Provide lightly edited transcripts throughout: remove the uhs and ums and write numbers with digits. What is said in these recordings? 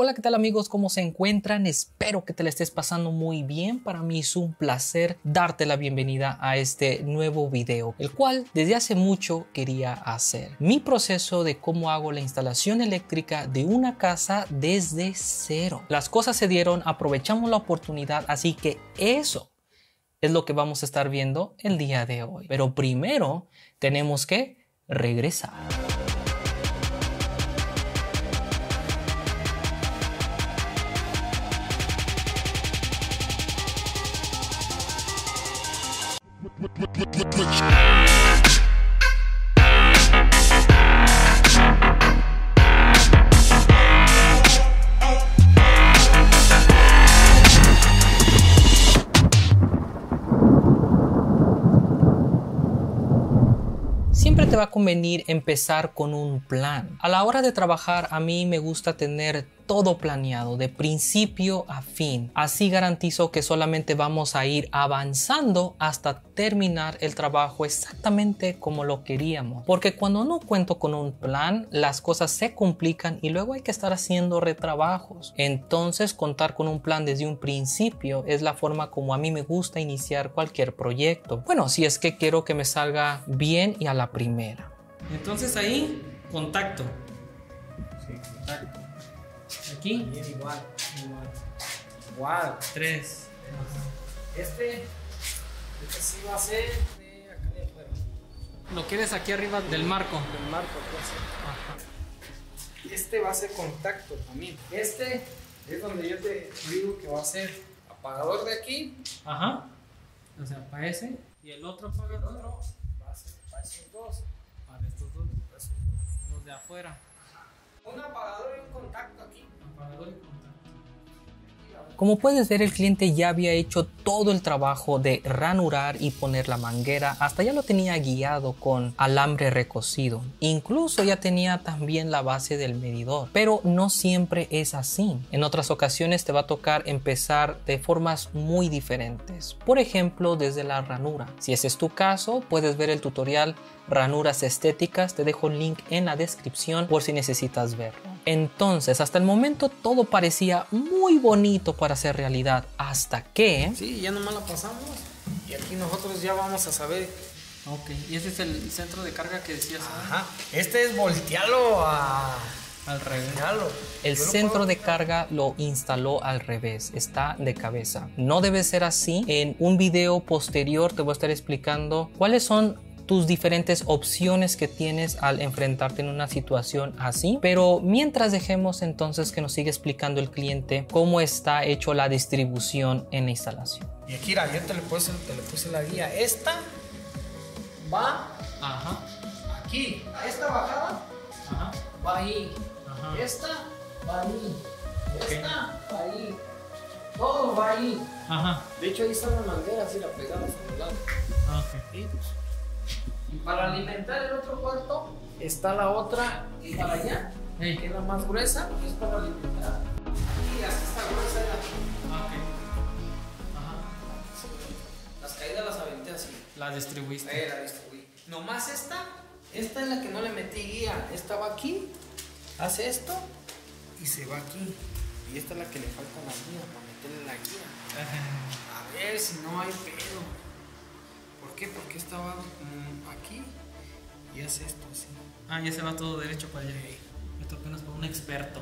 Hola, ¿qué tal amigos? ¿Cómo se encuentran? Espero que te la estés pasando muy bien. Para mí es un placer darte la bienvenida a este nuevo video, el cual desde hace mucho quería hacer. Mi proceso de cómo hago la instalación eléctrica de una casa desde cero. Las cosas se dieron, aprovechamos la oportunidad, así que eso es lo que vamos a estar viendo el día de hoy. Pero primero tenemos que regresar. Siempre te va a convenir empezar con un plan. A la hora de trabajar, a mí me gusta tener todo planeado de principio a fin. Así garantizo que solamente vamos a ir avanzando hasta terminar el trabajo exactamente como lo queríamos. Porque cuando no cuento con un plan, las cosas se complican y luego hay que estar haciendo retrabajos. Entonces, contar con un plan desde un principio es la forma como a mí me gusta iniciar cualquier proyecto. Bueno, si es que quiero que me salga bien y a la primera. Entonces ahí, contacto. Sí, contacto. Aquí. Bien, igual. 3. Este sí va a ser de acá de afuera. ¿Lo quieres aquí arriba del marco? Del marco, pues. Ajá. Este va a ser contacto también. Este es donde yo te digo que va a ser apagador de aquí. Ajá. O sea, para ese. Y el otro apagador. El otro va a ser para esos dos. Para estos dos. Para esos dos. Los de afuera. Un apagador y un contacto aquí. Apagador y contacto. Como puedes ver, el cliente ya había hecho todo el trabajo de ranurar y poner la manguera. Hasta ya lo tenía guiado con alambre recocido. Incluso ya tenía también la base del medidor. Pero no siempre es así. En otras ocasiones te va a tocar empezar de formas muy diferentes. Por ejemplo, desde la ranura. Si ese es tu caso, puedes ver el tutorial Ranuras Estéticas, te dejo el link en la descripción por si necesitas verlo. Entonces, hasta el momento todo parecía muy bonito para ser realidad, hasta que... Sí, ya nomás la pasamos y aquí nosotros ya vamos a saber. Ok, y este es el centro de carga que decías. Ajá, este es voltearlo al revés. El centro de carga lo instaló al revés, está de cabeza. No debe ser así. En un video posterior te voy a estar explicando cuáles son tus diferentes opciones que tienes al enfrentarte en una situación así. Pero mientras, dejemos entonces que nos siga explicando el cliente cómo está hecho la distribución en la instalación. Y aquí yo te le puse la guía. Esta va, ajá, aquí. Esta bajada, ajá, va ahí. Ajá. Esta va ahí. Okay. Esta va ahí. Todo va ahí. Ajá. De hecho ahí está la manguera, así la pegamos a un lado. Okay. Y para alimentar el otro cuarto está la otra y para allá, sí, que es la más gruesa, que es para alimentar. Y así está gruesa ya. Okay. Ajá. Sí. Las caídas las aventé así. ¿Las distribuiste? La distribuí. Nomás esta es la que no le metí guía. Esta va aquí, hace esto y se va aquí. Y esta es la que le falta la guía, para meterle la guía. A ver si no hay pedo. ¿Por qué? Porque estaba aquí y hace esto así. Ah, ya se va todo derecho para allá. Esto apenas por un experto.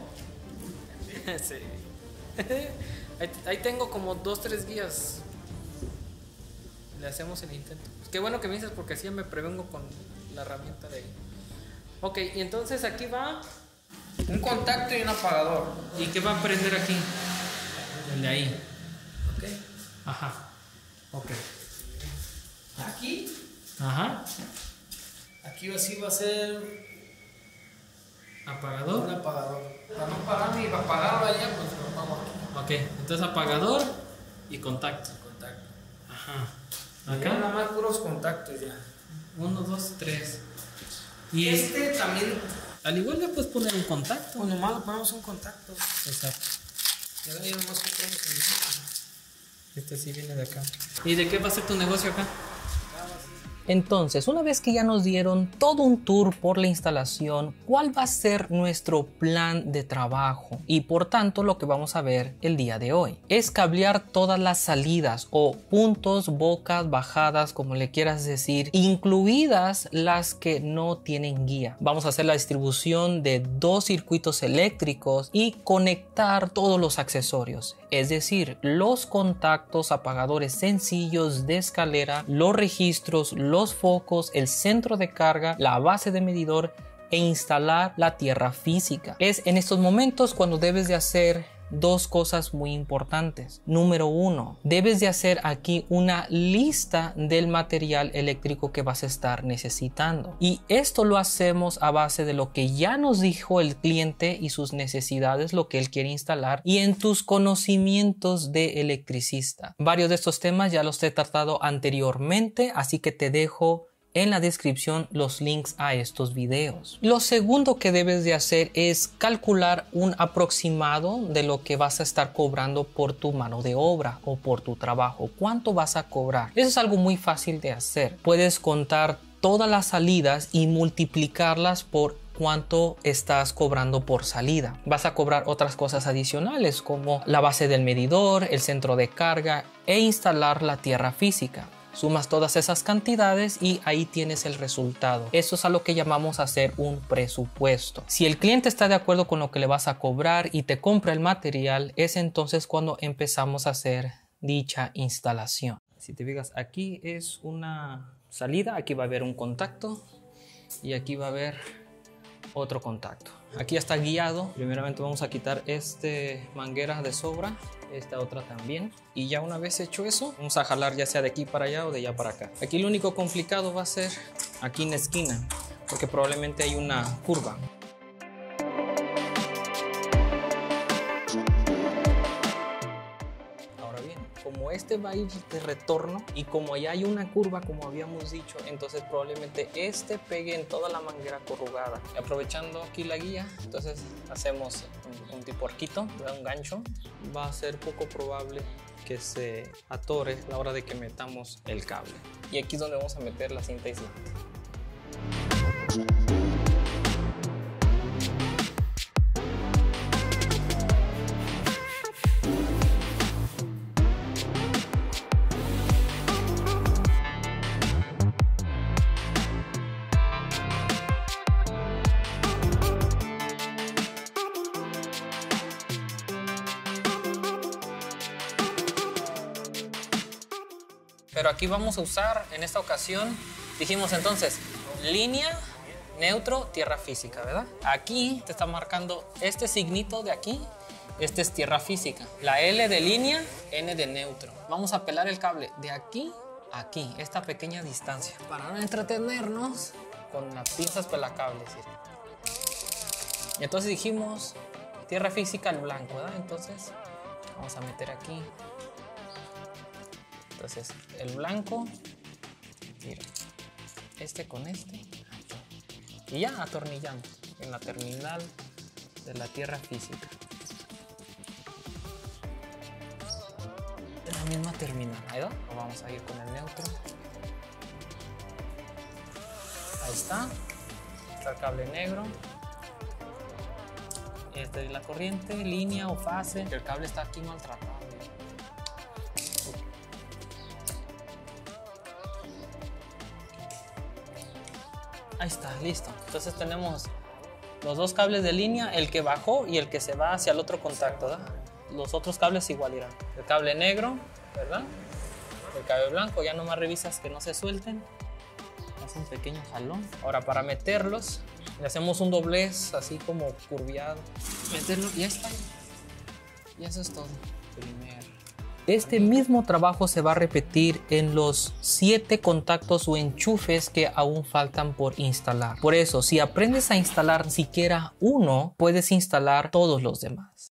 Sí. Ahí tengo como 2 o 3 guías. Le hacemos el intento. Pues qué bueno que me dices, porque así me prevengo con la herramienta de ahí. Ok, y entonces aquí va un contacto y un apagador. ¿Y qué va a aparecer aquí? El de ahí. Ok. Ajá. Ok. Aquí, ajá, aquí así va a ser apagador. Un apagador. Para no pagarme y apagarlo allá, pues lo vamos aquí. Ok, entonces apagador y contacto. Contacto. Ajá. Acá nada más puros contactos ya. 1, 2, 3. Y este también. Al igual le puedes poner un contacto. Pues nomás le ponemos un contacto. Exacto. Y ahora ya nomás compramos el mismo. Este sí viene de acá. ¿Y de qué va a ser tu negocio acá? Entonces, una vez que ya nos dieron todo un tour por la instalación, ¿cuál va a ser nuestro plan de trabajo? Y por tanto, lo que vamos a ver el día de hoy es cablear todas las salidas o puntos, bocas, bajadas, como le quieras decir, incluidas las que no tienen guía. Vamos a hacer la distribución de 2 circuitos eléctricos y conectar todos los accesorios, es decir, los contactos, apagadores sencillos de escalera, los registros, los focos, el centro de carga, la base de medidor e instalar la tierra física. Es en estos momentos cuando debes de hacer dos cosas muy importantes. Número uno, debes de hacer aquí una lista del material eléctrico que vas a estar necesitando. Y esto lo hacemos a base de lo que ya nos dijo el cliente y sus necesidades, lo que él quiere instalar, y en tus conocimientos de electricista. Varios de estos temas ya los he tratado anteriormente, así que te dejo en la descripción los links a estos videos. Lo segundo que debes de hacer es calcular un aproximado de lo que vas a estar cobrando por tu mano de obra o por tu trabajo. ¿Cuánto vas a cobrar? Eso es algo muy fácil de hacer. Puedes contar todas las salidas y multiplicarlas por cuánto estás cobrando por salida. Vas a cobrar otras cosas adicionales como la base del medidor, el centro de carga e instalar la tierra física. Sumas todas esas cantidades y ahí tienes el resultado. Eso es a lo que llamamos hacer un presupuesto. Si el cliente está de acuerdo con lo que le vas a cobrar y te compra el material, es entonces cuando empezamos a hacer dicha instalación. Si te fijas, aquí es una salida, aquí va a haber un contacto y aquí va a haber otro contacto. Aquí está guiado. Primeramente vamos a quitar este manguera de sobra, esta otra también, y ya una vez hecho eso vamos a jalar ya sea de aquí para allá o de allá para acá. Aquí lo único complicado va a ser aquí en la esquina, porque probablemente hay una curva. Ahora bien, como este va a ir de retorno y como allá hay una curva, como habíamos dicho, entonces probablemente este pegue en toda la manguera corrugada. Aprovechando aquí la guía, entonces hacemos un tipo arquito, un gancho. Va a ser poco probable que se atore a la hora de que metamos el cable. Y aquí es donde vamos a meter la cinta aislante. Pero aquí vamos a usar, en esta ocasión, dijimos entonces, línea, neutro, tierra física, ¿verdad? Aquí te está marcando este signito de aquí, este es tierra física. La L de línea, N de neutro. Vamos a pelar el cable de aquí a aquí, esta pequeña distancia. Para no entretenernos con las pinzas pelacables. Y entonces dijimos, tierra física al blanco, ¿verdad? Entonces, vamos a meter aquí. Entonces, el blanco, mira, este con este, y ya atornillamos en la terminal de la tierra física. La misma terminal, ¿verdad? Vamos a ir con el neutro. Ahí está, está el cable negro. Este es la corriente, línea o fase. El cable está aquí maltratado. Ahí está, listo. Entonces tenemos los dos cables de línea, el que bajó y el que se va hacia el otro contacto, ¿verdad? Los otros cables igual irán. El cable negro, ¿verdad? El cable blanco, ya nomás revisas que no se suelten. Haz un pequeño jalón. Ahora para meterlos, le hacemos un doblez así como curviado. Meterlo y ya está. Y eso es todo. Primero. Este mismo trabajo se va a repetir en los 7 contactos o enchufes que aún faltan por instalar. Por eso, si aprendes a instalar siquiera uno, puedes instalar todos los demás.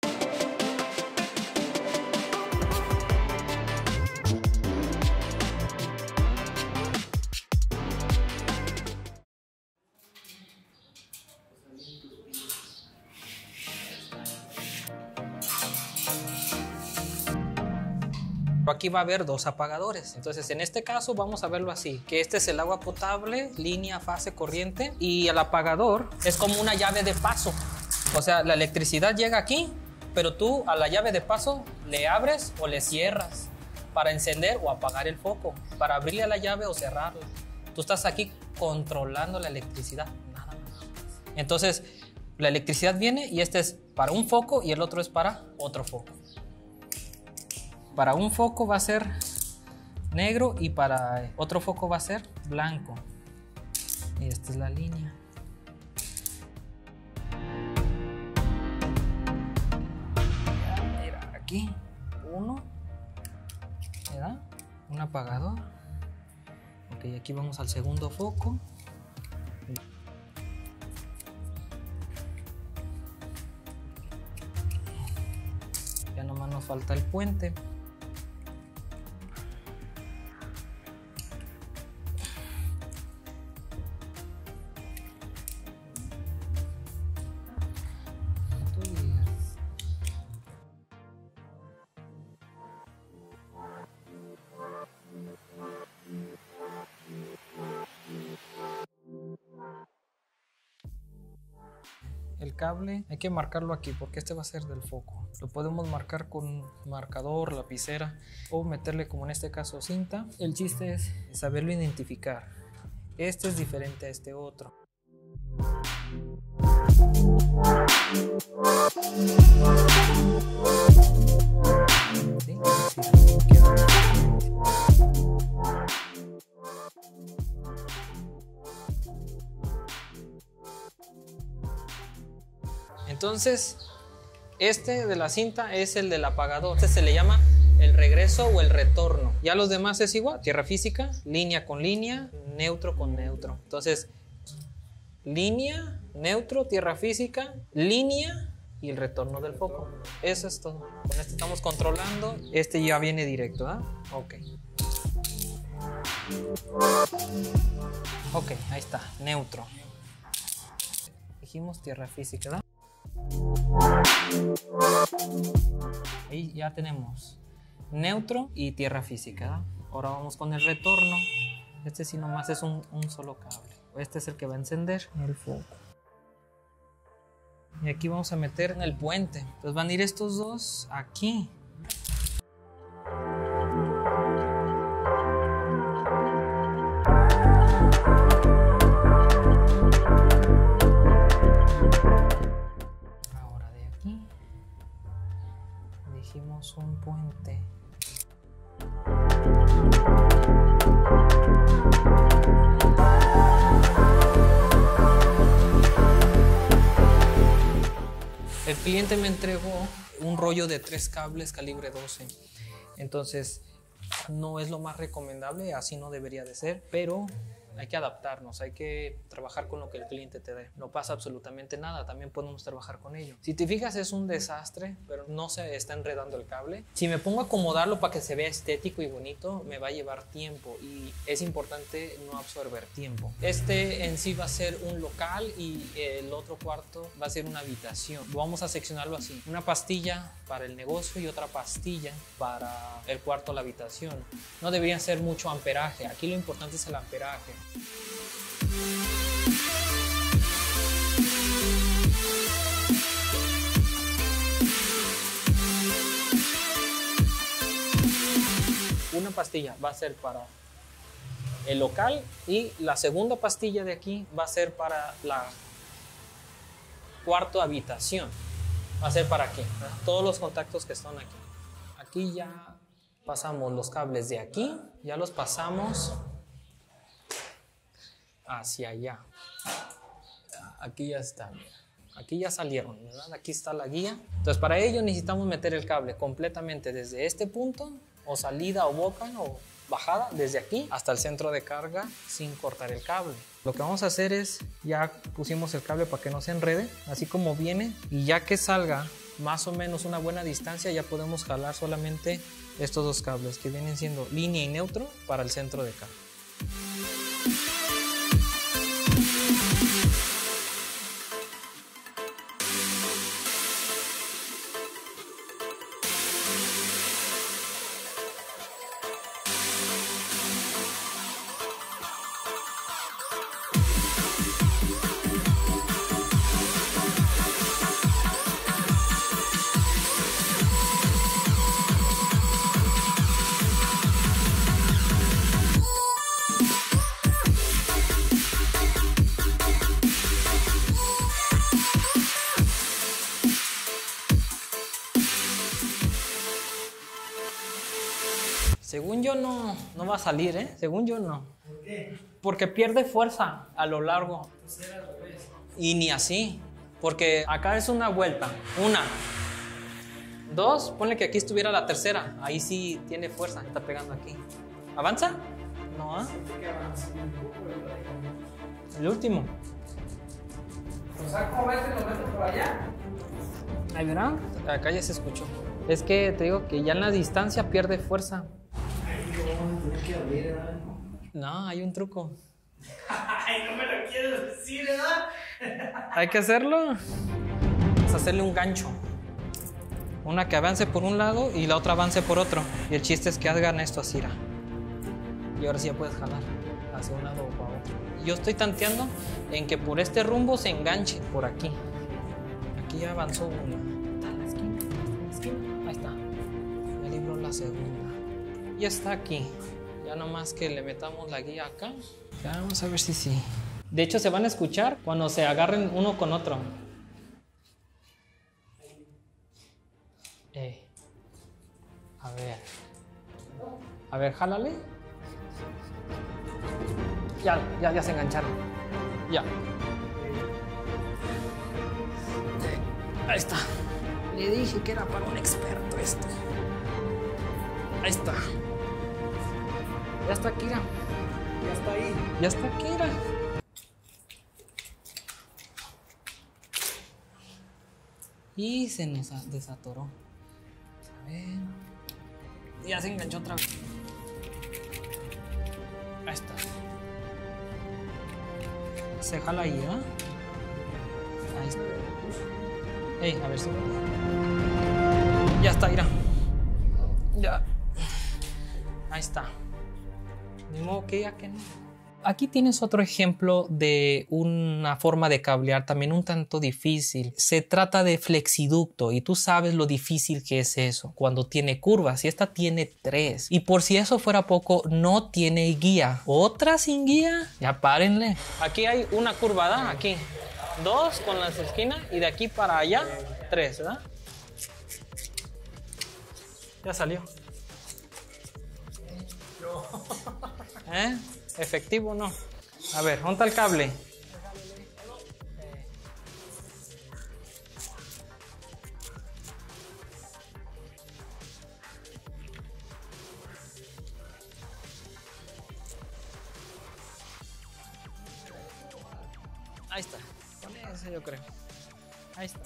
pero aquí va a haber dos apagadores. Entonces en este caso vamos a verlo así, que este es el agua potable, línea, fase, corriente, y el apagador es como una llave de paso. O sea, la electricidad llega aquí, pero tú a la llave de paso le abres o le cierras para encender o apagar el foco, para abrirle la llave o cerrarla. Tú estás aquí controlando la electricidad, nada más. Entonces la electricidad viene y este es para un foco y el otro es para otro foco. Para un foco va a ser negro y para otro foco va a ser blanco. Y esta es la línea. Mira, aquí uno, ¿verdad? Un apagador. Ok, aquí vamos al segundo foco. Ya nomás nos falta el puente. El cable hay que marcarlo aquí porque este va a ser del foco. Lo podemos marcar con marcador, lapicera o meterle como en este caso cinta. El chiste es saberlo identificar. Este es diferente a este otro. ¿Sí? Entonces, este de la cinta es el del apagador. Este se le llama el regreso o el retorno. Ya los demás es igual, tierra física, línea con línea, neutro con neutro. Entonces, línea, neutro, tierra física, línea y el retorno del foco. Eso es todo. Con este estamos controlando. Este ya viene directo, ¿ah? Ok. Ok, ahí está, neutro. Dijimos tierra física, ¿verdad? Ahí ya tenemos neutro y tierra física. Ahora vamos con el retorno. Este sí nomás es un solo cable. Este es el que va a encender el foco. Y aquí vamos a meter en el puente. Entonces van a ir estos dos aquí. Dijimos un puente. El cliente me entregó un rollo de 3 cables calibre 12. Entonces no es lo más recomendable, así no debería de ser, pero hay que adaptarnos, hay que trabajar con lo que el cliente te dé. No pasa absolutamente nada, también podemos trabajar con ello. Si te fijas es un desastre, pero no se está enredando el cable. Si me pongo a acomodarlo para que se vea estético y bonito, me va a llevar tiempo y es importante no absorber tiempo. Este en sí va a ser un local y el otro cuarto va a ser una habitación. Vamos a seccionarlo así, una pastilla para el negocio y otra pastilla para el cuarto, la habitación. No debería ser mucho amperaje, aquí lo importante es el amperaje. Una pastilla va a ser para el local y la segunda pastilla de aquí va a ser para la cuarta habitación. Va a ser para aquí, ¿verdad? Todos los contactos que están aquí. Aquí ya pasamos los cables de aquí, ya los pasamos hacia allá. Aquí ya está, aquí ya salieron, ¿verdad? Aquí está la guía. Entonces para ello necesitamos meter el cable completamente desde este punto o salida o boca o bajada desde aquí hasta el centro de carga sin cortar el cable. Lo que vamos a hacer es, ya pusimos el cable para que no se enrede, así como viene, y ya que salga más o menos una buena distancia ya podemos jalar solamente estos 2 cables que vienen siendo línea y neutro para el centro de carga. Según yo no va a salir, ¿eh? Según yo no. ¿Por qué? Porque pierde fuerza a lo largo. Pues era al revés. Y ni así, porque acá es una vuelta, una, dos, ponle que aquí estuviera la tercera, ahí sí tiene fuerza, está pegando aquí. ¿Avanza? No, ¿eh? El último. O sea, ¿cómo ves? ¿Lo metes por allá? Ahí verán. Acá ya se escuchó. Es que te digo que ya en la distancia pierde fuerza. No, hay un truco. Ay, no me lo quiero decir, ¿verdad? Hay que hacerlo. Vamos a hacerle un gancho. Una que avance por un lado y la otra avance por otro. Y el chiste es que hagan esto así. Y ahora sí ya puedes jalar hacia un lado o para otro. Yo estoy tanteando en que por este rumbo se enganche por aquí. Aquí ya avanzó uno. Ahí está. Me libro la segunda. Ya está aquí. Ya nomás que le metamos la guía acá. Ya vamos a ver si sí. De hecho, se van a escuchar cuando se agarren uno con otro. A ver. A ver, jálale. Ya se engancharon. Ya. Ahí está. Le dije que era para un experto esto. Ahí está. Ya está Kira. Ya está ahí. Ya está Kira. Y se nos desatoró. A ver. Ya se enganchó otra vez. Ahí está. Se jala ahí, ¿eh? Ahí está. Hey, a ver si. Ya está, mira. Ya. Ahí está. Ni modo que ya que no. Aquí tienes otro ejemplo de una forma de cablear también un tanto difícil. Se trata de flexiducto y tú sabes lo difícil que es eso. Cuando tiene curvas y esta tiene 3. Y por si eso fuera poco, no tiene guía. ¿Otra sin guía? Ya párenle. Aquí hay una curvada, aquí. 2 con las esquinas y de aquí para allá 3, ¿verdad? Ya salió. ¿Eh? Efectivo no. A ver, ¿dónde está el cable? Ahí está. Con eso yo creo. Ahí está.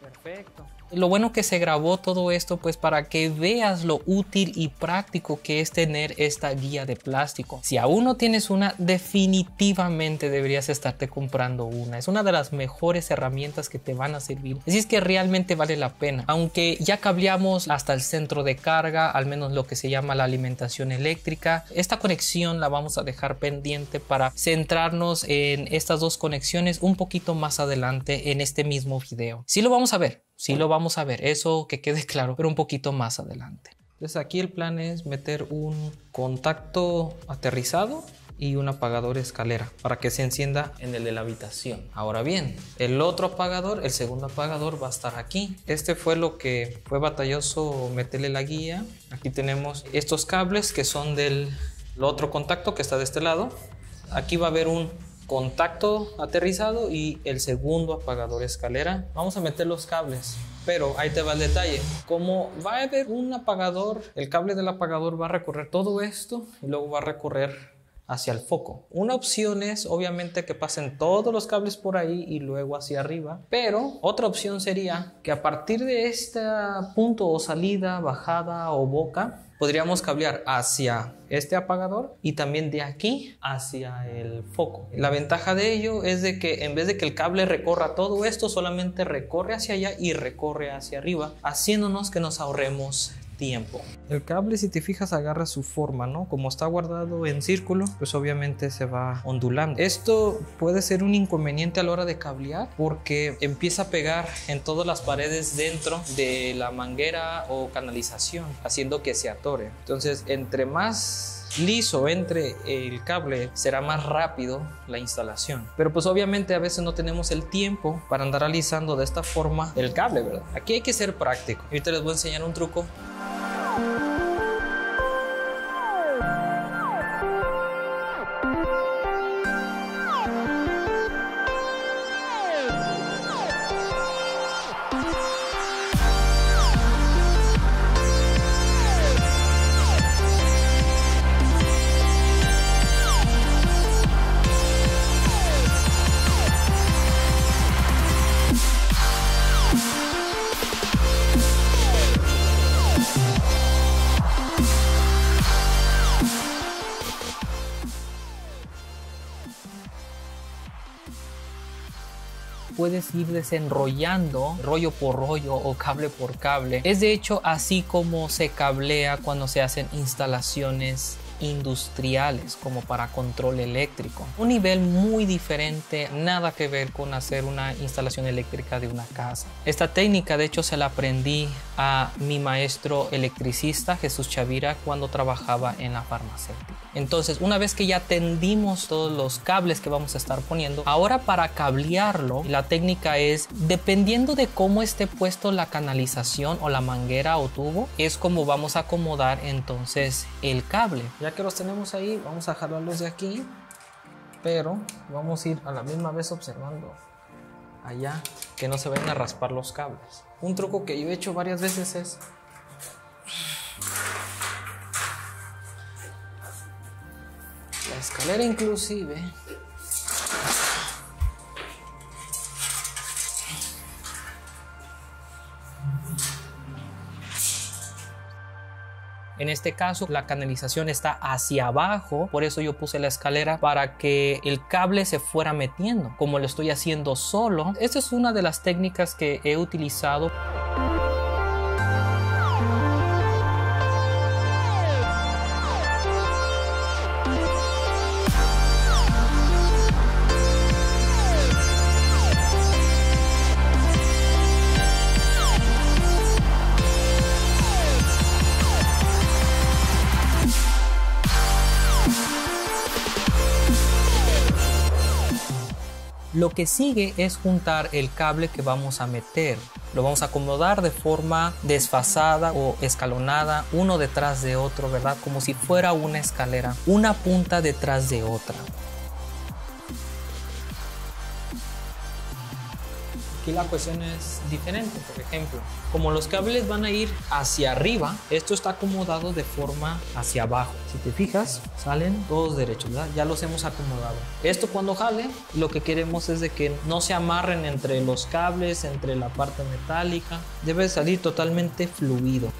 Perfecto. Lo bueno que se grabó todo esto pues para que veas lo útil y práctico que es tener esta guía de plástico. Si aún no tienes una, definitivamente deberías estarte comprando una. Es una de las mejores herramientas que te van a servir. Así es que realmente vale la pena. Aunque ya cableamos hasta el centro de carga, al menos lo que se llama la alimentación eléctrica. Esta conexión la vamos a dejar pendiente para centrarnos en estas dos conexiones un poquito más adelante en este mismo video. Sí lo vamos a ver. Sí lo vamos a ver, eso que quede claro, pero un poquito más adelante. Entonces aquí el plan es meter un contacto aterrizado y un apagador escalera para que se encienda en el de la habitación. Ahora bien, el otro apagador, el segundo apagador va a estar aquí. Este fue lo que fue batalloso meterle la guía. Aquí tenemos estos cables que son del otro contacto que está de este lado. Aquí va a haber un contacto aterrizado y el segundo apagador escalera. Vamos a meter los cables, pero ahí te va el detalle. Como va a haber un apagador, el cable del apagador va a recorrer todo esto y luego va a recorrer hacia el foco. Una opción es obviamente que pasen todos los cables por ahí y luego hacia arriba, pero otra opción sería que a partir de este punto o salida, bajada o boca, podríamos cablear hacia este apagador y también de aquí hacia el foco. La ventaja de ello es de que en vez de que el cable recorra todo esto, solamente recorre hacia allá y recorre hacia arriba, haciéndonos que nos ahorremos tiempo. El cable, si te fijas, agarra su forma, ¿no? Como está guardado en círculo, pues obviamente se va ondulando. Esto puede ser un inconveniente a la hora de cablear porque empieza a pegar en todas las paredes dentro de la manguera o canalización, haciendo que se atore. Entonces, entre más liso entre el cable, será más rápido la instalación, pero pues obviamente a veces no tenemos el tiempo para andar alisando de esta forma el cable, ¿verdad? Aquí hay que ser práctico. Ahorita les voy a enseñar un truco. puedes ir desenrollando rollo por rollo o cable por cable. Es de hecho así como se cablea cuando se hacen instalaciones industriales como para control eléctrico. Un nivel muy diferente, nada que ver con hacer una instalación eléctrica de una casa. Esta técnica de hecho se la aprendí a mi maestro electricista Jesús Chavira cuando trabajaba en la farmacéutica. Entonces, una vez que ya tendimos todos los cables que vamos a estar poniendo, ahora para cablearlo, la técnica es, dependiendo de cómo esté puesto la canalización o la manguera o tubo, es como vamos a acomodar entonces el cable. Ya que los tenemos ahí, vamos a jalarlos de aquí, pero vamos a ir a la misma vez observando allá que no se vayan a raspar los cables. Un truco que yo he hecho varias veces es la escalera, inclusive en este caso la canalización está hacia abajo, por eso yo puse la escalera para que el cable se fuera metiendo. Como lo estoy haciendo solo, esta es una de las técnicas que he utilizado. Lo que sigue es juntar el cable que vamos a meter. Lo vamos a acomodar de forma desfasada o escalonada, uno detrás de otro, ¿verdad? Como si fuera una escalera, una punta detrás de otra. Aquí la cuestión es diferente, por ejemplo. Como los cables van a ir hacia arriba, esto está acomodado de forma hacia abajo. Si te fijas, salen todos derechos, ¿verdad? Ya los hemos acomodado. Esto cuando jale, lo que queremos es de que no se amarren entre los cables, entre la parte metálica. Debe salir totalmente fluido.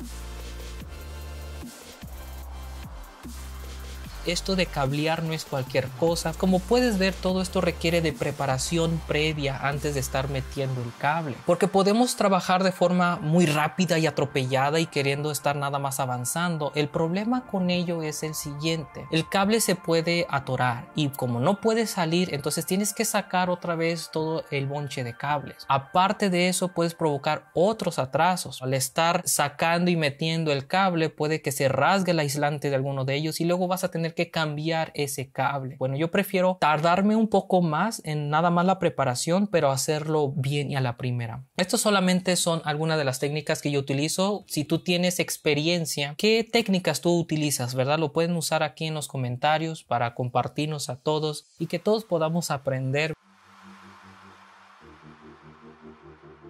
Esto de cablear no es cualquier cosa. Como puedes ver, todo esto requiere de preparación previa antes de estar metiendo el cable, porque podemos trabajar de forma muy rápida y atropellada y queriendo estar nada más avanzando. El problema con ello es el siguiente: el cable se puede atorar y como no puede salir, entonces tienes que sacar otra vez todo el bonche de cables. Aparte de eso, puedes provocar otros atrasos. Al estar sacando y metiendo el cable, puede que se rasgue el aislante de alguno de ellos y luego vas a tener que cambiar ese cable. Bueno, yo prefiero tardarme un poco más en nada más la preparación, pero hacerlo bien y a la primera. Estos solamente son algunas de las técnicas que yo utilizo. Si tú tienes experiencia, ¿qué técnicas tú utilizas, verdad? Lo pueden usar aquí en los comentarios para compartirnos a todos y que todos podamos aprender.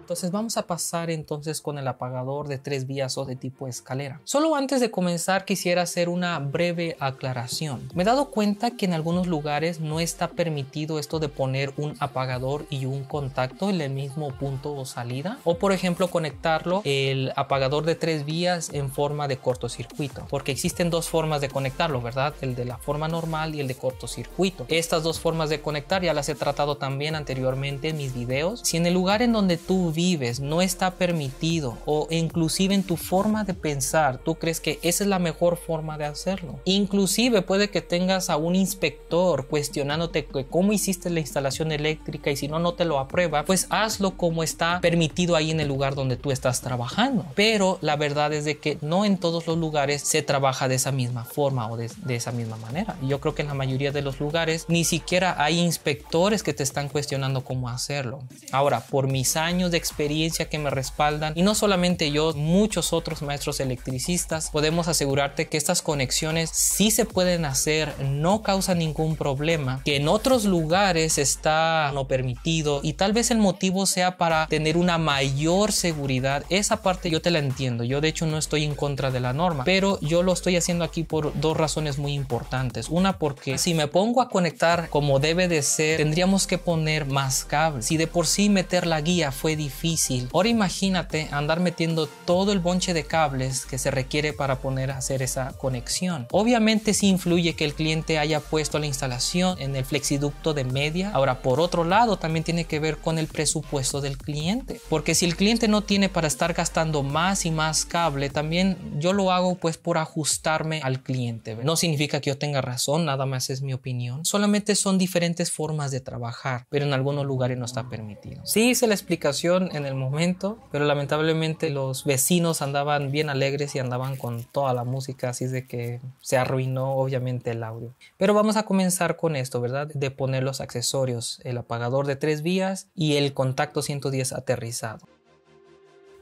Entonces vamos a pasar entonces con el apagador de 3 vías o de tipo escalera. Solo antes de comenzar quisiera hacer una breve aclaración. Me he dado cuenta que en algunos lugares no está permitido esto de poner un apagador y un contacto en el mismo punto o salida. O por ejemplo conectarlo, el apagador de 3 vías en forma de cortocircuito. Porque existen 2 formas de conectarlo, ¿verdad? El de la forma normal y el de cortocircuito. Estas 2 formas de conectar ya las he tratado también anteriormente en mis videos. Si en el lugar en donde tú vives no está permitido, o inclusive en tu forma de pensar tú crees que esa es la mejor forma de hacerlo, inclusive puede que tengas a un inspector cuestionándote que cómo hiciste la instalación eléctrica y si no te lo aprueba, pues hazlo como está permitido ahí en el lugar donde tú estás trabajando. Pero la verdad es de que no en todos los lugares se trabaja de esa misma forma o de esa misma manera. Yo creo que en la mayoría de los lugares ni siquiera hay inspectores que te están cuestionando cómo hacerlo. Ahora, por mis años de experiencia que me respaldan, y no solamente yo, muchos otros maestros electricistas, podemos asegurarte que estas conexiones sí se pueden hacer, no causan ningún problema, que en otros lugares está no permitido y tal vez el motivo sea para tener una mayor seguridad. Esa parte yo te la entiendo, yo de hecho no estoy en contra de la norma, pero yo lo estoy haciendo aquí por 2 razones muy importantes. Una, porque si me pongo a conectar como debe de ser, tendríamos que poner más cables. Si de por sí meter la guía fue difícil, difícil. Ahora imagínate andar metiendo todo el bonche de cables que se requiere para poner a hacer esa conexión. Obviamente sí influye que el cliente haya puesto la instalación en el flexiducto de media. Ahora, por otro lado, también tiene que ver con el presupuesto del cliente, porque si el cliente no tiene para estar gastando más y más cable, también yo lo hago pues por ajustarme al cliente. No significa que yo tenga razón, nada más es mi opinión, solamente son diferentes formas de trabajar, pero en algunos lugares no está permitido. Sí hice la explicación en el momento, pero lamentablemente los vecinos andaban bien alegres y andaban con toda la música, así es de que se arruinó obviamente el audio. Pero vamos a comenzar con esto, ¿verdad? De poner los accesorios, el apagador de 3 vías y el contacto 110 aterrizado.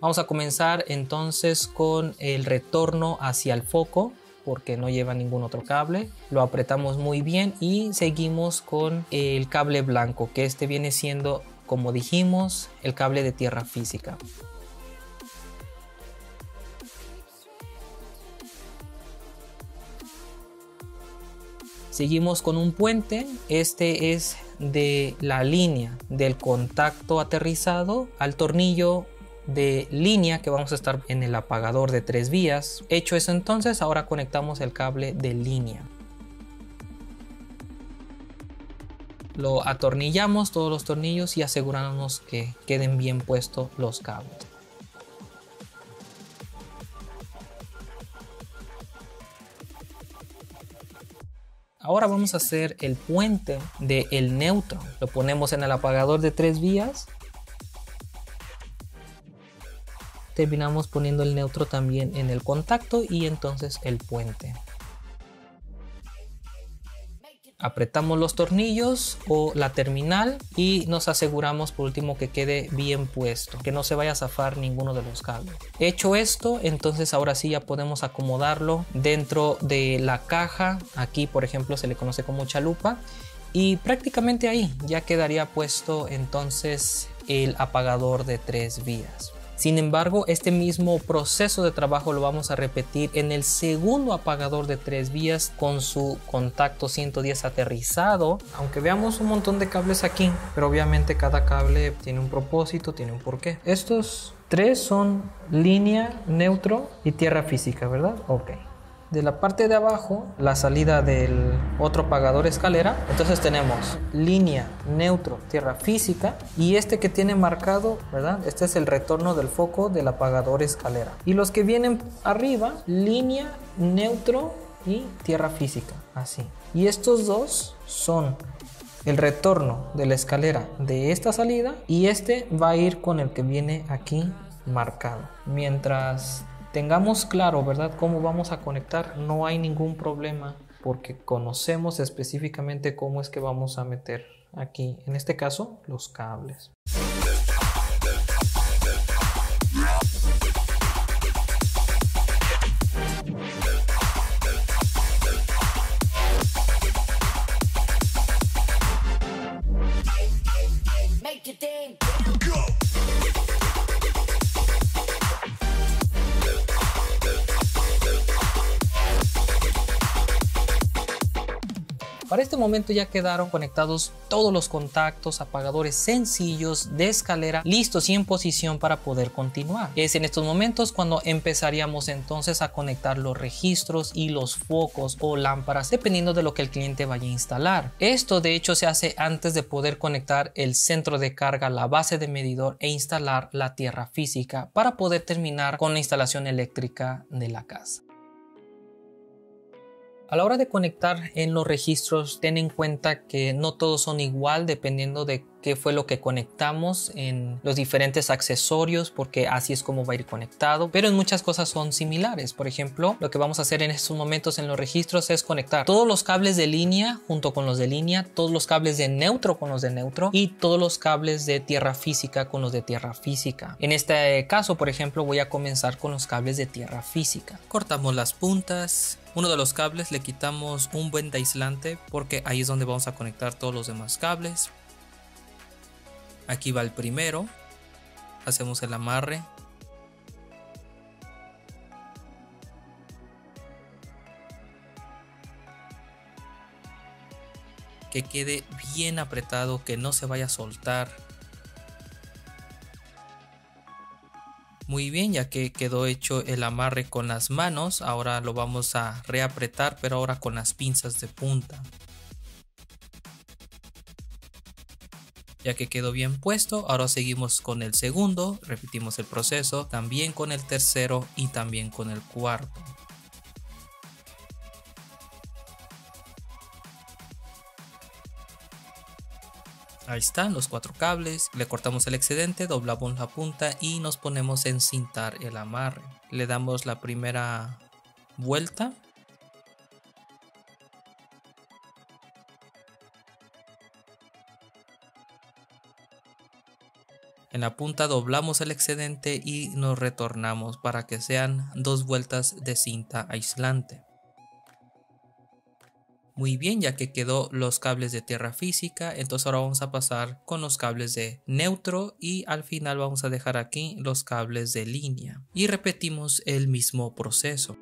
Vamos a comenzar entonces con el retorno hacia el foco, porque no lleva ningún otro cable. Lo apretamos muy bien y seguimos con el cable blanco, que este viene siendo, como dijimos, el cable de tierra física. Seguimos con un puente, este es de la línea del contacto aterrizado al tornillo de línea que vamos a estar en el apagador de 3 vías. Hecho eso, entonces ahora conectamos el cable de línea. Lo atornillamos, todos los tornillos, y asegurándonos que queden bien puestos los cables. Ahora vamos a hacer el puente del neutro. Lo ponemos en el apagador de 3 vías. Terminamos poniendo el neutro también en el contacto y entonces el puente. Apretamos los tornillos o la terminal y nos aseguramos por último que quede bien puesto, que no se vaya a zafar ninguno de los cables. Hecho esto, entonces ahora sí ya podemos acomodarlo dentro de la caja. Aquí por ejemplo se le conoce como chalupa y prácticamente ahí ya quedaría puesto entonces el apagador de 3 vías. Sin embargo, este mismo proceso de trabajo lo vamos a repetir en el segundo apagador de 3 vías con su contacto 110 aterrizado. Aunque veamos un montón de cables aquí, pero obviamente cada cable tiene un propósito, tiene un porqué. Estos 3 son línea, neutro y tierra física, ¿verdad? Ok. De la parte de abajo, la salida del otro apagador escalera. Entonces tenemos línea, neutro, tierra física. Y este que tiene marcado, ¿verdad? Este es el retorno del foco del apagador escalera. Y los que vienen arriba, línea, neutro y tierra física. Así. Y estos 2 son el retorno de la escalera de esta salida. Y este va a ir con el que viene aquí marcado. Mientras tengamos claro, ¿verdad?, cómo vamos a conectar, no hay ningún problema porque conocemos específicamente cómo es que vamos a meter aquí, en este caso, los cables. Para este momento ya quedaron conectados todos los contactos, apagadores sencillos de escalera, listos y en posición para poder continuar. Es en estos momentos cuando empezaríamos entonces a conectar los registros y los focos o lámparas, dependiendo de lo que el cliente vaya a instalar. Esto de hecho se hace antes de poder conectar el centro de carga, la base de medidor e instalar la tierra física para poder terminar con la instalación eléctrica de la casa. A la hora de conectar en los registros, ten en cuenta que no todos son igual dependiendo de qué fue lo que conectamos en los diferentes accesorios, porque así es como va a ir conectado, pero en muchas cosas son similares. Por ejemplo, lo que vamos a hacer en estos momentos en los registros es conectar todos los cables de línea junto con los de línea, todos los cables de neutro con los de neutro y todos los cables de tierra física con los de tierra física. En este caso, por ejemplo, voy a comenzar con los cables de tierra física. Cortamos las puntas. Uno de los cables le quitamos un buen de aislante porque ahí es donde vamos a conectar todos los demás cables. Aquí va el primero. Hacemos el amarre. Que quede bien apretado, que no se vaya a soltar. Muy bien, ya que quedó hecho el amarre con las manos, ahora lo vamos a reapretar, pero ahora con las pinzas de punta. Ya que quedó bien puesto, ahora seguimos con el segundo, repetimos el proceso, también con el tercero y también con el cuarto. Ahí están los 4 cables, le cortamos el excedente, doblamos la punta y nos ponemos a encintar el amarre. Le damos la primera vuelta. En la punta doblamos el excedente y nos retornamos para que sean 2 vueltas de cinta aislante. Muy bien, ya que quedó los cables de tierra física, entonces ahora vamos a pasar con los cables de neutro y al final vamos a dejar aquí los cables de línea. Y repetimos el mismo proceso.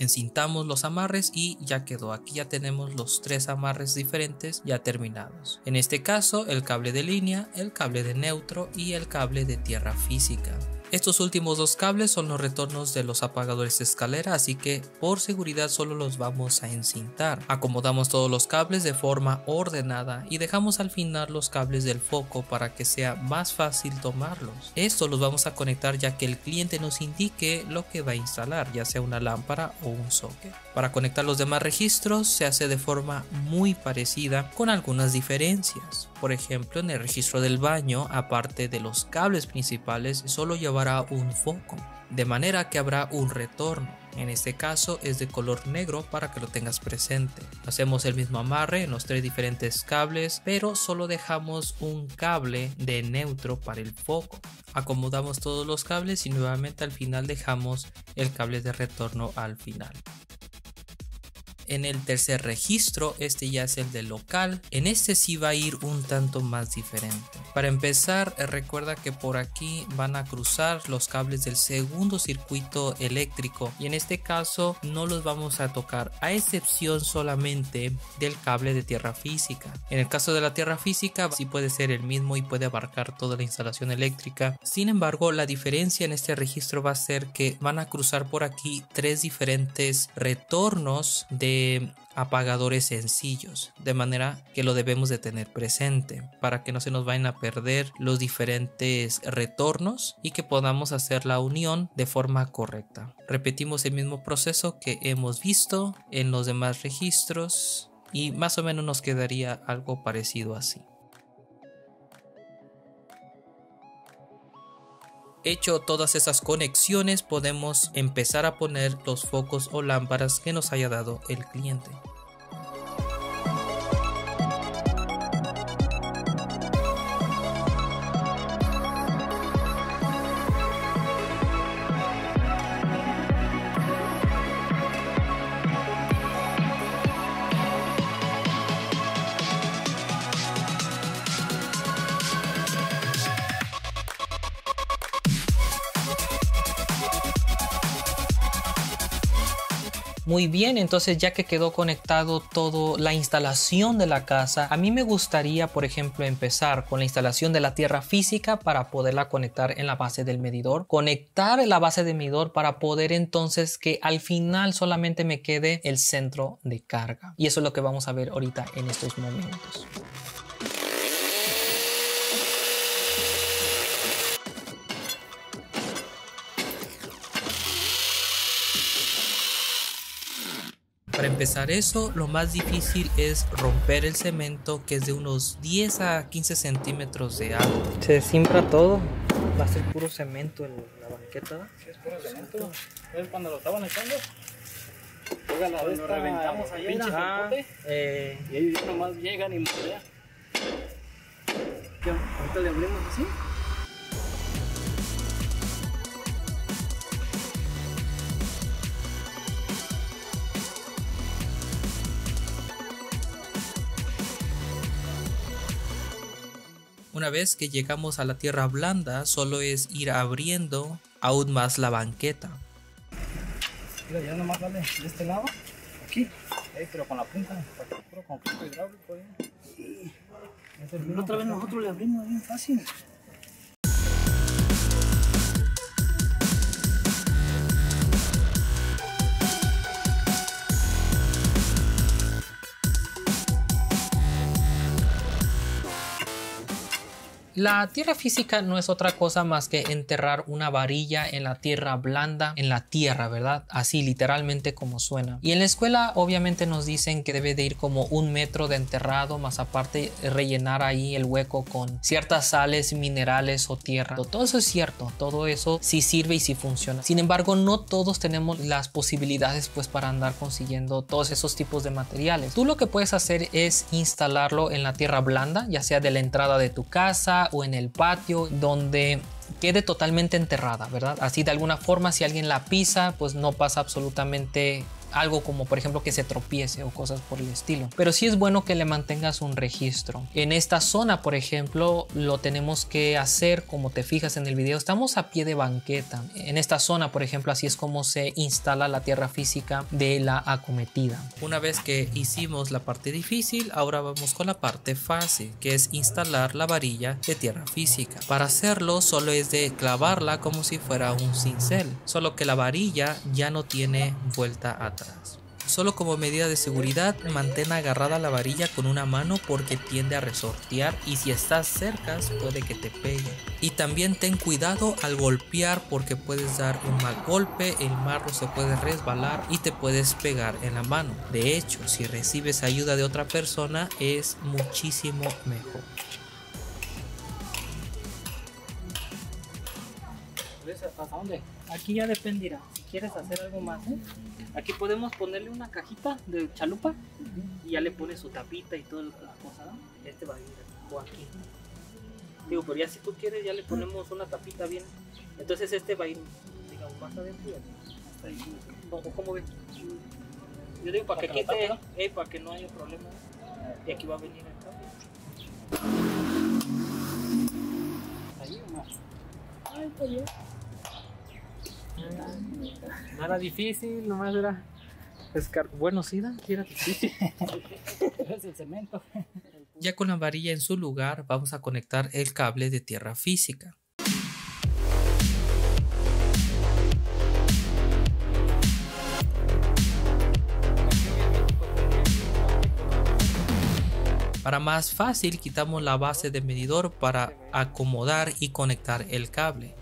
Encintamos los amarres y ya quedó. Aquí ya tenemos los 3 amarres diferentes ya terminados. En este caso, el cable de línea, el cable de neutro y el cable de tierra física. Estos últimos 2 cables son los retornos de los apagadores de escalera, así que por seguridad solo los vamos a encintar. Acomodamos todos los cables de forma ordenada y dejamos al final los cables del foco para que sea más fácil tomarlos. Estos los vamos a conectar ya que el cliente nos indique lo que va a instalar, ya sea una lámpara o un socket. Para conectar los demás registros se hace de forma muy parecida con algunas diferencias. Por ejemplo, en el registro del baño, aparte de los cables principales, solo llevará un foco, de manera que habrá un retorno. En este caso es de color negro para que lo tengas presente. Hacemos el mismo amarre en los 3 diferentes cables, pero solo dejamos un cable de neutro para el foco. Acomodamos todos los cables y nuevamente al final dejamos el cable de retorno al final. En el tercer registro, este ya es el del local, en este sí va a ir un tanto más diferente. Para empezar, recuerda que por aquí van a cruzar los cables del segundo circuito eléctrico y en este caso no los vamos a tocar, a excepción solamente del cable de tierra física. En el caso de la tierra física sí puede ser el mismo y puede abarcar toda la instalación eléctrica. Sin embargo, la diferencia en este registro va a ser que van a cruzar por aquí 3 diferentes retornos de apagadores sencillos, de manera que lo debemos de tener presente para que no se nos vayan a perder los diferentes retornos y que podamos hacer la unión de forma correcta. Repetimos el mismo proceso que hemos visto en los demás registros y más o menos nos quedaría algo parecido así. Hecho todas esas conexiones, podemos empezar a poner los focos o lámparas que nos haya dado el cliente. Muy bien, entonces ya que quedó conectado toda la instalación de la casa, a mí me gustaría, por ejemplo, empezar con la instalación de la tierra física para poderla conectar en la base del medidor. Conectar la base del medidor para poder entonces que al final solamente me quede el centro de carga. Y eso es lo que vamos a ver ahorita en estos momentos. Para empezar eso, lo más difícil es romper el cemento, que es de unos 10 a 15 centímetros de alto. Se siembra todo. Va a ser puro cemento en la banqueta. Sí, es puro cemento. ¿Ves cuando lo estaban echando? Oiga, la vez reventamos ahí pinche bote. Y ahí nomás llegan y molean. Ahorita le abrimos así. Una vez que llegamos a la tierra blanda, solo es ir abriendo aún más la banqueta. Mira, ya nomás dale de este lado, aquí, pero con la punta, pero con punto hidráulico. Sí. La otra vez nosotros le abrimos bien fácil. La tierra física no es otra cosa más que enterrar una varilla en la tierra blanda, en la tierra, ¿verdad? Así literalmente como suena. Y en la escuela obviamente nos dicen que debe de ir como 1 metro de enterrado, más aparte rellenar ahí el hueco con ciertas sales, minerales o tierra. Todo eso es cierto, todo eso sí sirve y sí funciona. Sin embargo, no todos tenemos las posibilidades pues para andar consiguiendo todos esos tipos de materiales. Tú lo que puedes hacer es instalarlo en la tierra blanda, ya sea de la entrada de tu casa, o en el patio donde quede totalmente enterrada, ¿verdad? Así de alguna forma si alguien la pisa pues no pasa absolutamente algo como por ejemplo que se tropiece o cosas por el estilo. Pero sí es bueno que le mantengas un registro. En esta zona por ejemplo lo tenemos que hacer, como te fijas en el video, estamos a pie de banqueta. En esta zona por ejemplo así es como se instala la tierra física de la acometida. Una vez que hicimos la parte difícil, ahora vamos con la parte fácil, que es instalar la varilla de tierra física. Para hacerlo solo es de clavarla como si fuera un cincel, solo que la varilla ya no tiene vuelta atrás. Solo como medida de seguridad, mantén agarrada la varilla con una mano porque tiende a resortear y si estás cerca puede que te pegue. Y también ten cuidado al golpear porque puedes dar un mal golpe, el marro se puede resbalar y te puedes pegar en la mano. De hecho, si recibes ayuda de otra persona es muchísimo mejor. ¿Hasta dónde? Aquí ya dependerá, si quieres hacer algo más, ¿eh? Aquí podemos ponerle una cajita de chalupa y ya le pones su tapita y toda la cosa, ¿no? Este va a ir o aquí. Digo, pero ya si tú quieres ya le ponemos una tapita bien. Entonces este va a ir, digamos, más adentro y hasta ahí. ¿O cómo ves? Yo digo para que quite, para que no haya problema. Y aquí va a venir el cable. ¿Ahí o más? Ahí está yo. No era difícil, nomás era bueno, sí, era difícil. Es el cemento. Ya con la varilla en su lugar, vamos a conectar el cable de tierra física. Para más fácil, quitamos la base de medidor para acomodar y conectar el cable,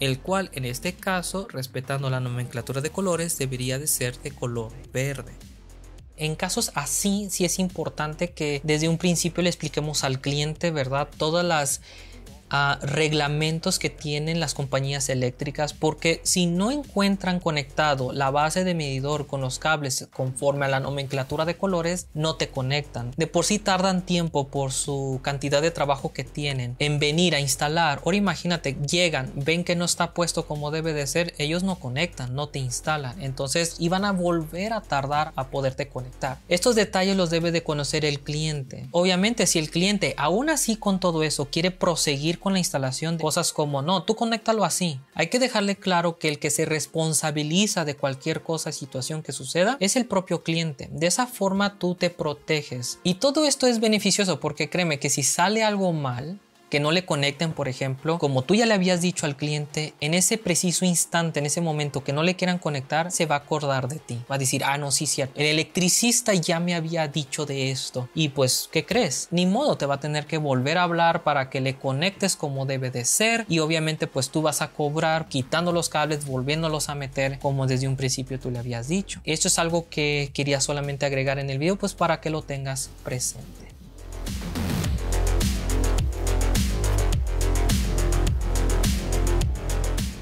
el cual en este caso, respetando la nomenclatura de colores, debería de ser de color verde. En casos así, sí es importante que desde un principio le expliquemos al cliente, ¿verdad?, todas las reglamentos que tienen las compañías eléctricas, porque si no encuentran conectado la base de medidor con los cables conforme a la nomenclatura de colores, no te conectan. De por sí tardan tiempo por su cantidad de trabajo que tienen en venir a instalar. Ahora imagínate, llegan, ven que no está puesto como debe de ser, ellos no conectan, no te instalan, entonces iban a volver a tardar a poderte conectar. Estos detalles los debe de conocer el cliente. Obviamente si el cliente aún así con todo eso quiere proseguir con la instalación de cosas como no, tú conéctalo así, hay que dejarle claro que el que se responsabiliza de cualquier cosa, situación que suceda es el propio cliente. De esa forma tú te proteges y todo esto es beneficioso porque créeme que si sale algo mal, que no le conecten por ejemplo, como tú ya le habías dicho al cliente, en ese preciso instante, en ese momento que no le quieran conectar, se va a acordar de ti, va a decir, ah no, sí cierto, el electricista ya me había dicho de esto, y pues ¿qué crees? Ni modo, te va a tener que volver a hablar para que le conectes como debe de ser y obviamente pues tú vas a cobrar quitando los cables, volviéndolos a meter como desde un principio tú le habías dicho. Esto es algo que quería solamente agregar en el video pues para que lo tengas presente.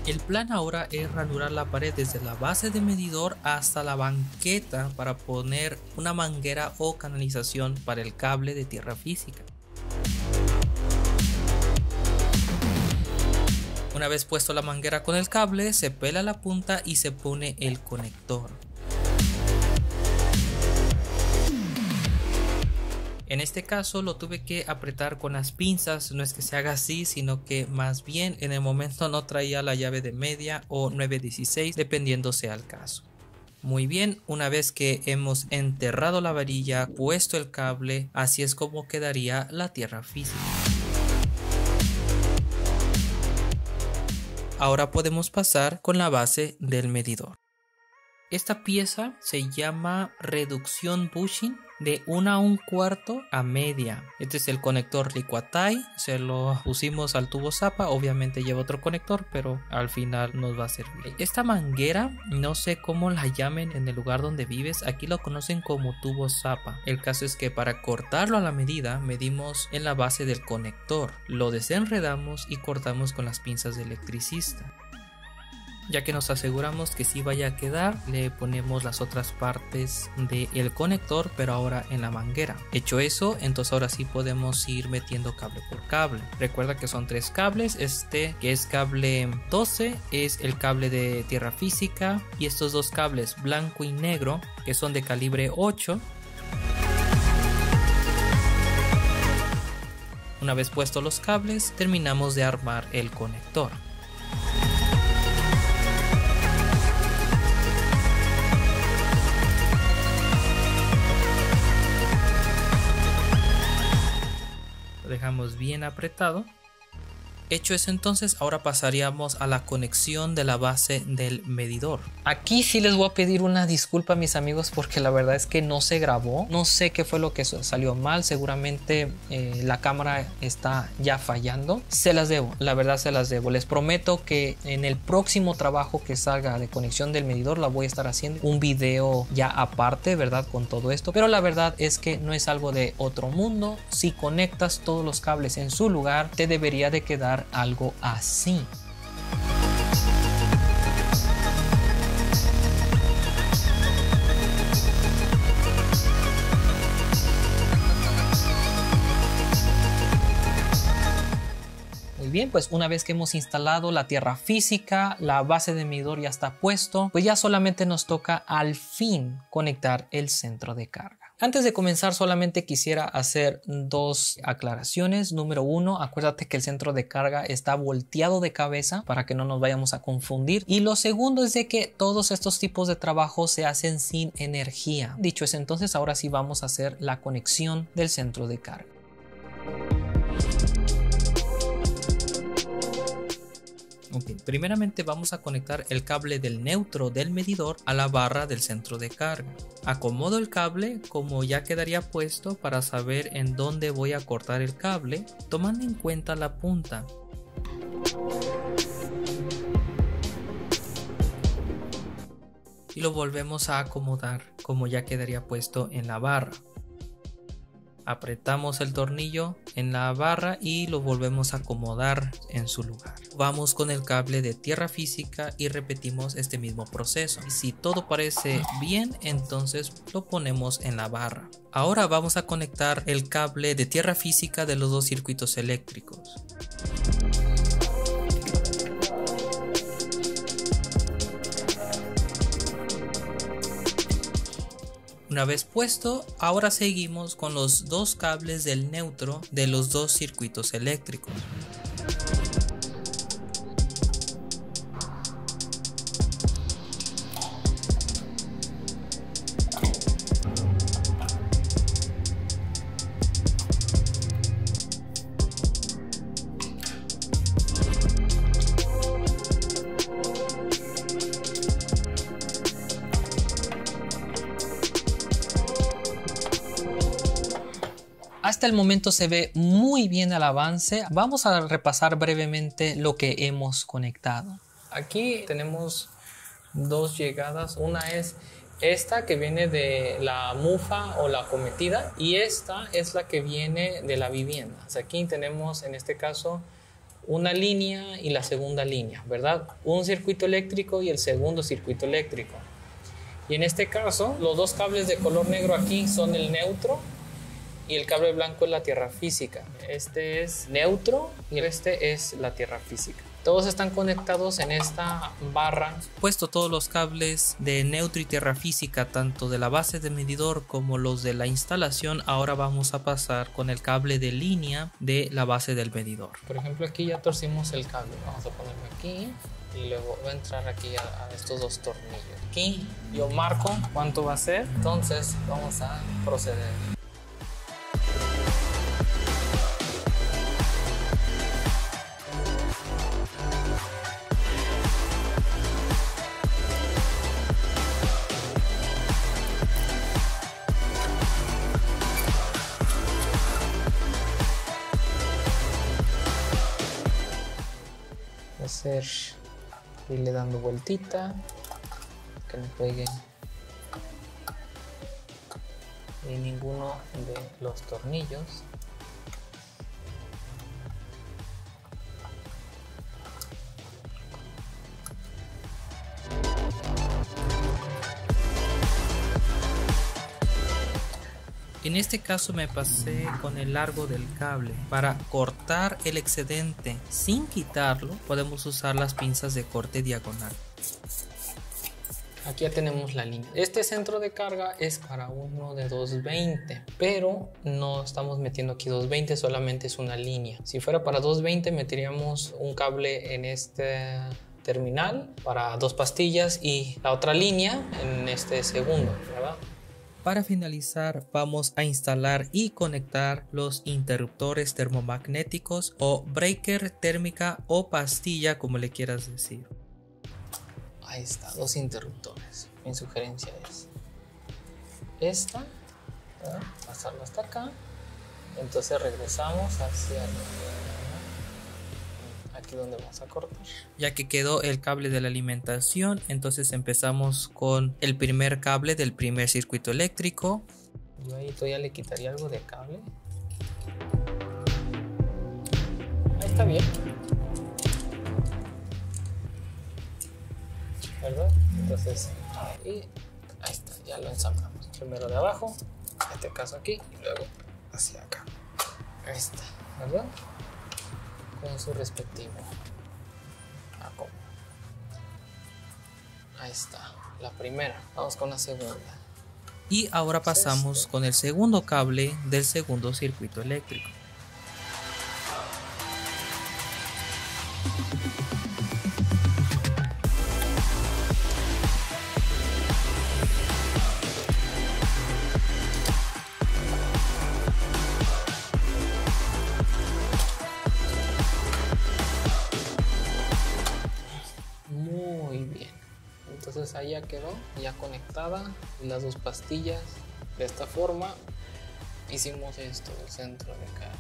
El plan ahora es ranurar la pared desde la base de medidor hasta la banqueta para poner una manguera o canalización para el cable de tierra física. Una vez puesto la manguera con el cable, se pela la punta y se pone el conector. En este caso lo tuve que apretar con las pinzas, no es que se haga así, sino que más bien en el momento no traía la llave de media o 9/16, dependiendo sea el caso. Muy bien, una vez que hemos enterrado la varilla, puesto el cable, así es como quedaría la tierra física. Ahora podemos pasar con la base del medidor. Esta pieza se llama reducción bushing de 1 1/4 a media. Este es el conector Liquatai, se lo pusimos al tubo Zappa, obviamente lleva otro conector, pero al final nos va a servir. Esta manguera, no sé cómo la llamen en el lugar donde vives, aquí lo conocen como tubo Zappa. El caso es que para cortarlo a la medida, medimos en la base del conector, lo desenredamos y cortamos con las pinzas de electricista. Ya que nos aseguramos que sí vaya a quedar, le ponemos las otras partes del conector, pero ahora en la manguera. Hecho eso, entonces ahora sí podemos ir metiendo cable por cable. Recuerda que son 3 cables, este que es cable 12, es el cable de tierra física, y estos 2 cables blanco y negro, que son de calibre 8. Una vez puestos los cables, terminamos de armar el conector. Dejamos bien apretado. Hecho eso, entonces ahora pasaríamos a la conexión de la base del medidor. Aquí sí les voy a pedir una disculpa, mis amigos, porque la verdad es que no se grabó, no sé qué fue lo que salió mal, seguramente la cámara está ya fallando. Se las debo, la verdad se las debo. Les prometo que en el próximo trabajo que salga de conexión del medidor la voy a estar haciendo un video ya aparte, ¿verdad? Con todo esto, pero la verdad es que no es algo de otro mundo. Si conectas todos los cables en su lugar, te debería de quedar algo así. Bien, pues una vez que hemos instalado la tierra física, la base de medidor ya está puesto, pues ya solamente nos toca al fin conectar el centro de carga. Antes de comenzar, solamente quisiera hacer 2 aclaraciones. Número 1, acuérdate que el centro de carga está volteado de cabeza para que no nos vayamos a confundir. Y lo segundo es de que todos estos tipos de trabajo se hacen sin energía. Dicho eso, entonces ahora sí vamos a hacer la conexión del centro de carga. Okay. Primeramente vamos a conectar el cable del neutro del medidor a la barra del centro de carga. Acomodo el cable como ya quedaría puesto para saber en dónde voy a cortar el cable, tomando en cuenta la punta. Y lo volvemos a acomodar como ya quedaría puesto en la barra. Apretamos el tornillo en la barra y lo volvemos a acomodar en su lugar. Vamos con el cable de tierra física y repetimos este mismo proceso. Si todo parece bien, entonces lo ponemos en la barra. Ahora vamos a conectar el cable de tierra física de los 2 circuitos eléctricos. Una vez puesto, ahora seguimos con los 2 cables del neutro de los 2 circuitos eléctricos. Hasta el momento se ve muy bien el avance. Vamos a repasar brevemente lo que hemos conectado. Aquí tenemos 2 llegadas. Una es esta que viene de la mufa o la acometida y esta es la que viene de la vivienda. O sea, aquí tenemos en este caso una línea y la segunda línea, ¿verdad? Un circuito eléctrico y el segundo circuito eléctrico. Y en este caso los 2 cables de color negro aquí son el neutro y el cable blanco es la tierra física. Este es neutro y este es la tierra física. Todos están conectados en esta barra. Puesto todos los cables de neutro y tierra física, tanto de la base de medidor como los de la instalación, ahora vamos a pasar con el cable de línea de la base del medidor. Por ejemplo, aquí ya torcimos el cable, vamos a ponerlo aquí y luego voy a entrar aquí a estos dos tornillos. Aquí yo marco cuánto va a ser, entonces vamos a proceder. Hacer irle dando vueltita que no pegue en ninguno de los tornillos. En este caso me pasé con el largo del cable. Para cortar el excedente sin quitarlo, podemos usar las pinzas de corte diagonal. Aquí ya tenemos la línea. Este centro de carga es para uno de 220, pero no estamos metiendo aquí 220, solamente es una línea. Si fuera para 220, meteríamos un cable en este terminal para dos pastillas y la otra línea en este segundo, ¿verdad? Para finalizar, vamos a instalar y conectar los interruptores termomagnéticos o breaker, térmica o pastilla, como le quieras decir. Ahí está, dos interruptores. Mi sugerencia es esta, ¿verdad? Pasarlo hasta acá. Entonces regresamos hacia aquí donde vamos a cortar. Ya que quedó el cable de la alimentación, entonces empezamos con el primer cable del primer circuito eléctrico. Yo ahí todavía le quitaría algo de cable. Ahí está bien, ¿verdad? Entonces ahí está, ya lo ensambamos. Primero de abajo, en este caso aquí, y luego hacia acá. Ahí está, ¿verdad? Con su respectivo acomodo. Ahí está la primera, vamos con la segunda y ahora pasamos con el segundo cable del segundo circuito eléctrico. Entonces ahí ya quedó, ya conectada las dos pastillas. De esta forma hicimos esto, el centro de acá.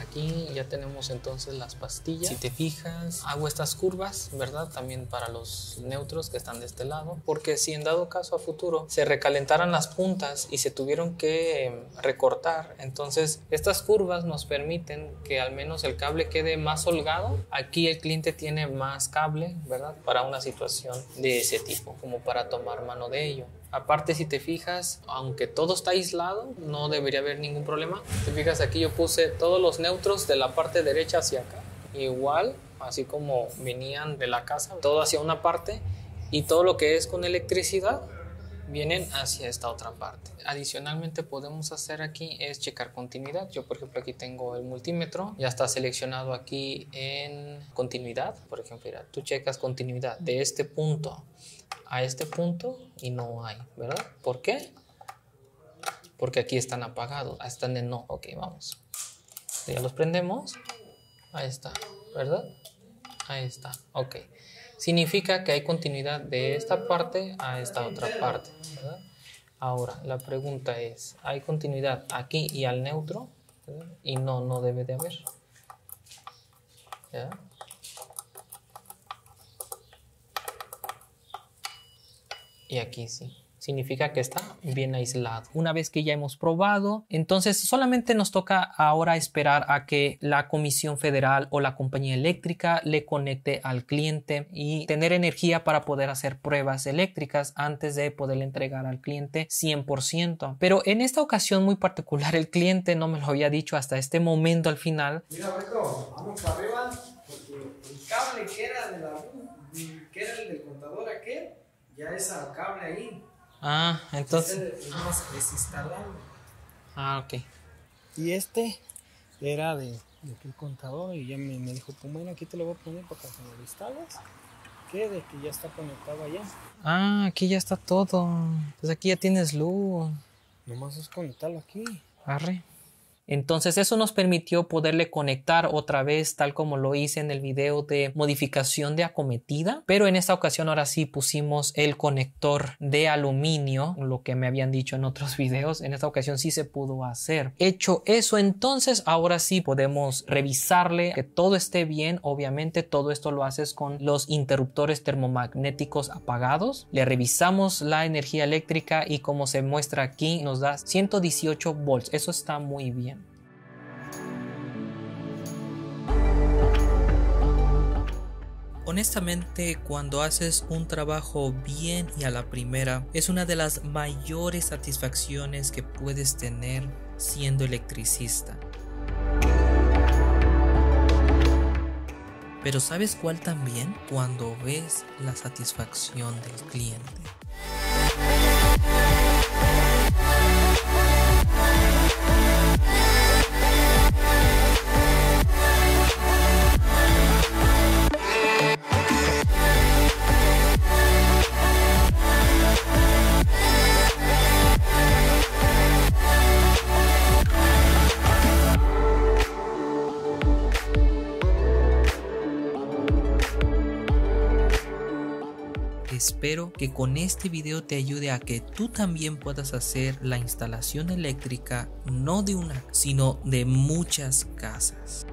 Aquí ya tenemos entonces las pastillas. Si te fijas, hago estas curvas, ¿verdad? También para los neutros que están de este lado, porque si en dado caso a futuro se recalentaran las puntas y se tuvieron que recortar, entonces estas curvas nos permiten que al menos el cable quede más holgado. Aquí el cliente tiene más cable, ¿verdad? Para una situación de ese tipo, como para tomar mano de ello. Aparte, si te fijas, aunque todo está aislado, no debería haber ningún problema. Si te fijas, aquí yo puse todos los neutros de la parte derecha hacia acá. Igual, así como venían de la casa, todo hacia una parte, y todo lo que es con electricidad vienen hacia esta otra parte. Adicionalmente, podemos hacer aquí es checar continuidad. Yo, por ejemplo, aquí tengo el multímetro, ya está seleccionado aquí en continuidad. Por ejemplo, mira, tú checas continuidad de este punto a este punto y no hay, ¿verdad? ¿Por qué? Porque aquí están apagados, están en no. Ok, vamos, ya los prendemos. Ahí está, ¿verdad? Ahí está, ok. Significa que hay continuidad de esta parte a esta otra parte, ¿verdad? Ahora, la pregunta es, ¿hay continuidad aquí y al neutro? ¿Verdad? Y no, no debe de haber. ¿Ya? Y aquí sí. Significa que está bien aislado. Una vez que ya hemos probado, entonces solamente nos toca ahora esperar a que la Comisión Federal o la compañía eléctrica le conecte al cliente y tener energía para poder hacer pruebas eléctricas antes de poderle entregar al cliente 100%. Pero en esta ocasión muy particular, el cliente no me lo había dicho hasta este momento al final. Mira, Beto, vamos para arriba porque... cable que era de la que era el del contador aquel, ya es al cable ahí. Ah, entonces es más desinstalado. Ah, ok. Y este era de aquel contador y ya me dijo, pues bueno, aquí te lo voy a poner para que lo instales. ¿Qué? De que ya está conectado allá. Ah, aquí ya está todo. Pues aquí ya tienes luz. Nomás es conectarlo aquí. Arre. Entonces eso nos permitió poderle conectar otra vez tal como lo hice en el video de modificación de acometida, pero en esta ocasión ahora sí pusimos el conector de aluminio, lo que me habían dicho en otros videos. En esta ocasión sí se pudo hacer. Hecho eso, entonces ahora sí podemos revisarle que todo esté bien. Obviamente todo esto lo haces con los interruptores termomagnéticos apagados. Le revisamos la energía eléctrica y como se muestra aquí nos da 118 volts. Eso está muy bien. Honestamente, cuando haces un trabajo bien y a la primera, es una de las mayores satisfacciones que puedes tener siendo electricista. Pero ¿sabes cuál también? Cuando ves la satisfacción del cliente. Espero que con este video te ayude a que tú también puedas hacer la instalación eléctrica, no de una, sino de muchas casas.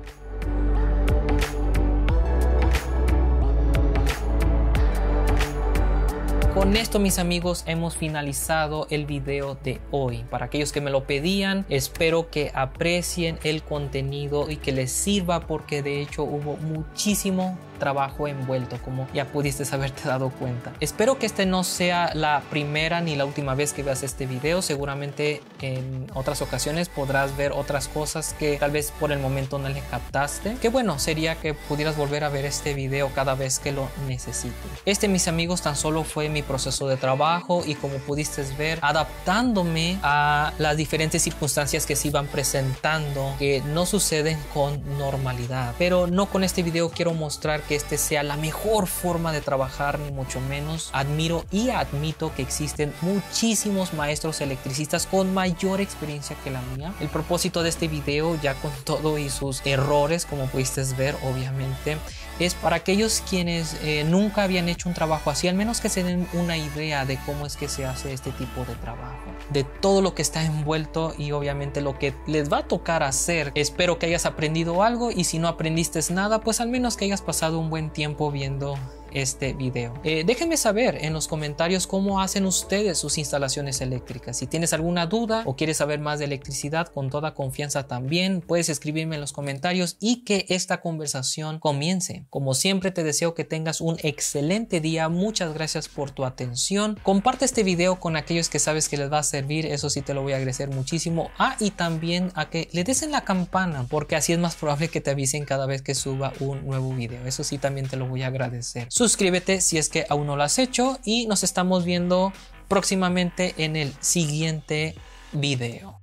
Con esto, mis amigos, hemos finalizado el video de hoy. Para aquellos que me lo pedían, espero que aprecien el contenido y que les sirva, porque de hecho hubo muchísimo trabajo envuelto, como ya pudiste haberte dado cuenta. Espero que este no sea la primera ni la última vez que veas este video. Seguramente en otras ocasiones podrás ver otras cosas que tal vez por el momento no le captaste. Qué bueno sería que pudieras volver a ver este video cada vez que lo necesites. Este, mis amigos, tan solo fue mi proceso de trabajo y, como pudiste ver, adaptándome a las diferentes circunstancias que se iban presentando, que no suceden con normalidad. Pero no con este video quiero mostrar que este sea la mejor forma de trabajar, ni mucho menos. Admiro y admito que existen muchísimos maestros electricistas con mayor experiencia que la mía. El propósito de este video, ya con todo y sus errores, como pudiste ver, obviamente, es para aquellos quienes nunca habían hecho un trabajo así, al menos que se den una idea de cómo es que se hace este tipo de trabajo, de todo lo que está envuelto y obviamente lo que les va a tocar hacer. Espero que hayas aprendido algo y si no aprendiste nada, pues al menos que hayas pasado un buen tiempo viendo este video. Déjenme saber en los comentarios cómo hacen ustedes sus instalaciones eléctricas. Si tienes alguna duda o quieres saber más de electricidad, con toda confianza también puedes escribirme en los comentarios y que esta conversación comience. Como siempre, te deseo que tengas un excelente día. Muchas gracias por tu atención. Comparte este video con aquellos que sabes que les va a servir. Eso sí te lo voy a agradecer muchísimo. Ah, y también a que le des en la campana, porque así es más probable que te avisen cada vez que suba un nuevo video. Eso sí también te lo voy a agradecer. Suscríbete si es que aún no lo has hecho y nos estamos viendo próximamente en el siguiente video.